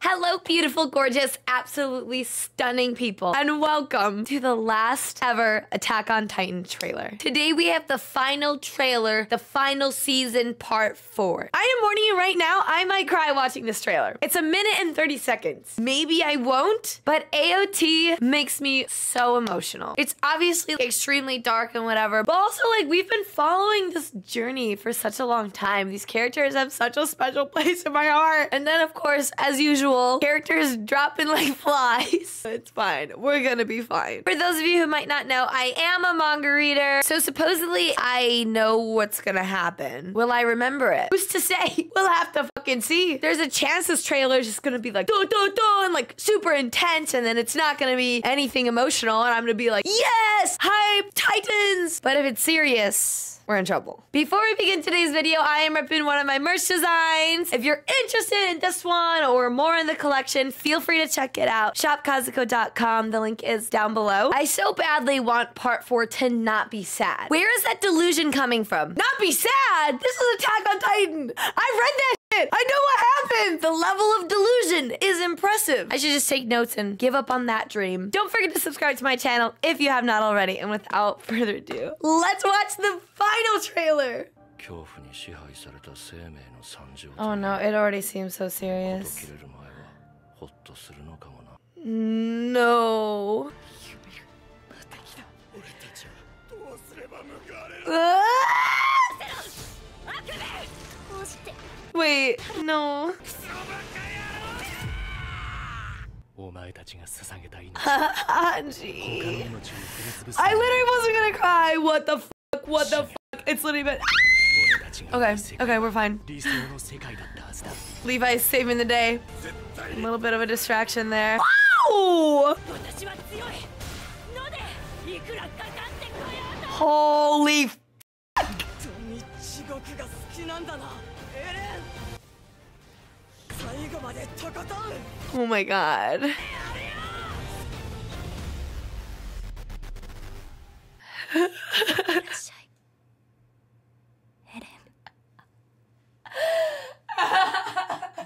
Hello, beautiful, gorgeous, absolutely stunning people, and welcome to the last ever Attack on Titan trailer. Today we have the final trailer, the final season, part 4. I am warning you right now, I might cry watching this trailer. It's a minute and 30 seconds. Maybe I won't, but AOT makes me so emotional. It's obviously extremely dark and whatever, but also like we've been following this journey for such a long time. These characters have such a special place in my heart. And then of course, as usual, characters dropping like flies. It's fine. We're gonna be fine. For those of you who might not know, I am a manga reader, so supposedly I know what's gonna happen. Will I remember it? Who's to say? We'll have to fucking see. There's a chance this trailer is just gonna be like do do do and like super intense, and then it's not gonna be anything emotional, and I'm gonna be like, yes, hype Titans. But if it's serious, we're in trouble. Before we begin today's video, I am repping one of my merch designs. If you're interested in this one or more in the collection, feel free to check it out. ShopKazuko.com. The link is down below. I so badly want part 4 to not be sad. Where is that delusion coming from? Not be sad? This is Attack on Titan. I've read that shit. I know what happened. The level of delusion is impressive. I should just take notes and give up on that dream. Don't forget to subscribe to my channel if you have not already. And without further ado, let's watch the final trailer. Oh no, it already seems so serious. No. Wait, no. Anji. I literally wasn't gonna cry. What the fuck? What the fuck? It's literally been. Okay, okay, we're fine. Levi's saving the day. A little bit of a distraction there. Wow! Holy fuck! Oh my god.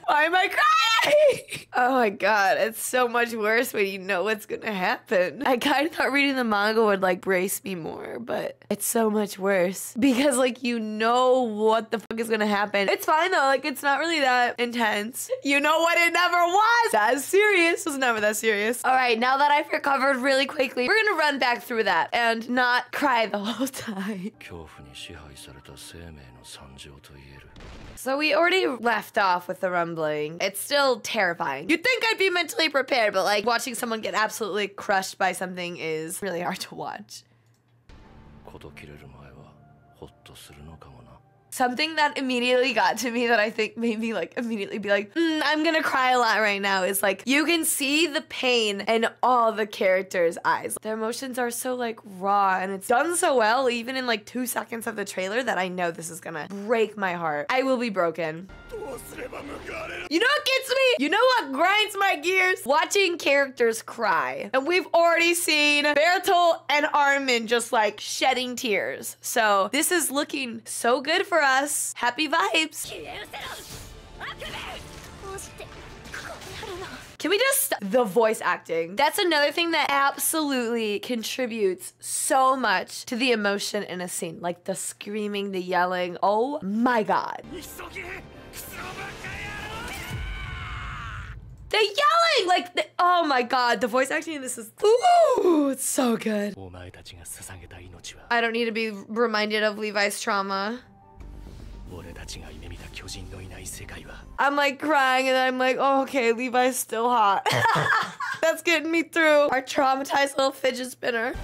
Why am I crying? Oh my god, it's so much worse when you know what's gonna happen. I kind of thought reading the manga would like brace me more, but it's so much worse because like you know what the fuck is gonna happen. It's fine though, like it's not really that intense. You know what, it never was that serious. It was never that serious. All right, now that I've recovered really quickly, we're gonna run back through that and not cry the whole time. So we already left off with the rumbling. It's still terrifying. You'd think I'd be mentally prepared, but like watching someone get absolutely crushed by something is really hard to watch. Something that immediately got to me that I think made me like immediately be like, I'm gonna cry a lot right now is like, you can see the pain in all the characters' eyes. Their emotions are so like raw, and it's done so well even in like 2 seconds of the trailer that I know this is gonna break my heart. I will be broken. You know what gets me? You know what grinds my gears? Watching characters cry. And we've already seen Bertholt and Armin just like shedding tears. So this is looking so good for us. Happy vibes. Can we just stop the voice acting? That's another thing that absolutely contributes so much to the emotion in a scene. Like the screaming, the yelling. Oh my god. The yelling! Like, oh my god, the voice acting in this is, ooh, it's so good. I don't need to be reminded of Levi's trauma. I'm like crying and I'm like, oh, okay, Levi's still hot. That's getting me through. Our traumatized little fidget spinner.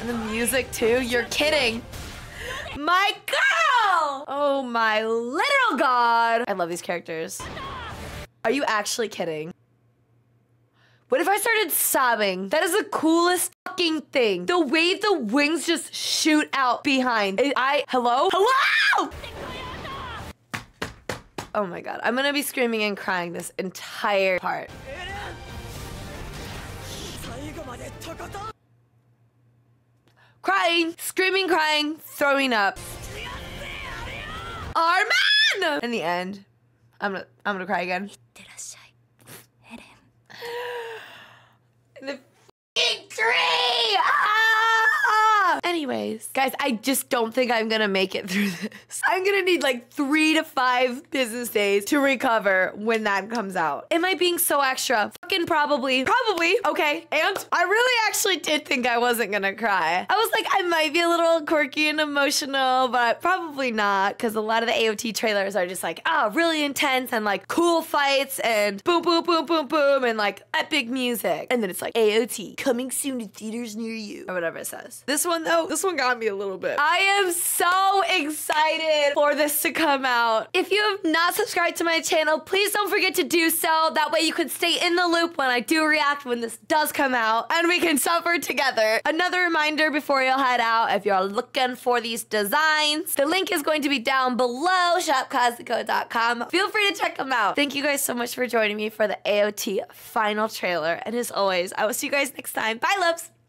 And the music too, you're kidding. My girl! Oh my little god. I love these characters. Are you actually kidding? What if I started sobbing? That is the coolest fucking thing. The way the wings just shoot out behind. Hello? Hello! Oh my god, I'm gonna be screaming and crying this entire part. crying, screaming, crying, throwing up. Armin! In the end, I'm gonna cry again. In the f***ing tree! Ah! Anyways, guys, I just don't think I'm gonna make it through this. I'm gonna need like 3 to 5 business days to recover when that comes out. Am I being so extra? Fucking probably. Probably. Okay, and I really actually did think I wasn't gonna cry. I was like, I might be a little quirky and emotional, but probably not, because a lot of the AOT trailers are just like, ah, really intense and like cool fights and boom, boom, boom, boom, boom, and like epic music. And then it's like, AOT, coming soon to theaters near you, or whatever it says. This one, though, this one got me a little bit. I am so excited for this to come out. If you have not subscribed to my channel, please don't forget to do so. That way you can stay in the loop when I do react when this does come out, and we can suffer together. Another reminder before you'll head out, if you're looking for these designs, the link is going to be down below, ShopKazuko.com. Feel free to check them out. Thank you guys so much for joining me for the AOT final trailer. And as always, I will see you guys next time. Bye, loves.